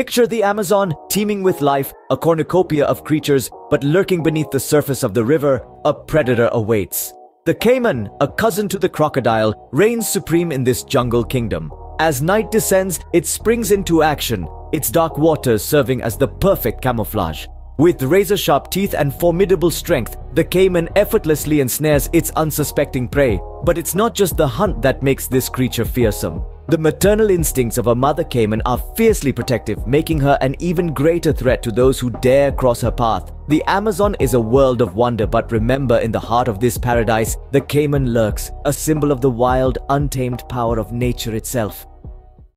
Picture the Amazon teeming with life, a cornucopia of creatures, but lurking beneath the surface of the river, a predator awaits. The caiman, a cousin to the crocodile, reigns supreme in this jungle kingdom. As night descends, it springs into action, its dark waters serving as the perfect camouflage. With razor-sharp teeth and formidable strength, the caiman effortlessly ensnares its unsuspecting prey. But it's not just the hunt that makes this creature fearsome. The maternal instincts of a mother caiman are fiercely protective, making her an even greater threat to those who dare cross her path. The Amazon is a world of wonder, but remember, in the heart of this paradise, the caiman lurks, a symbol of the wild, untamed power of nature itself.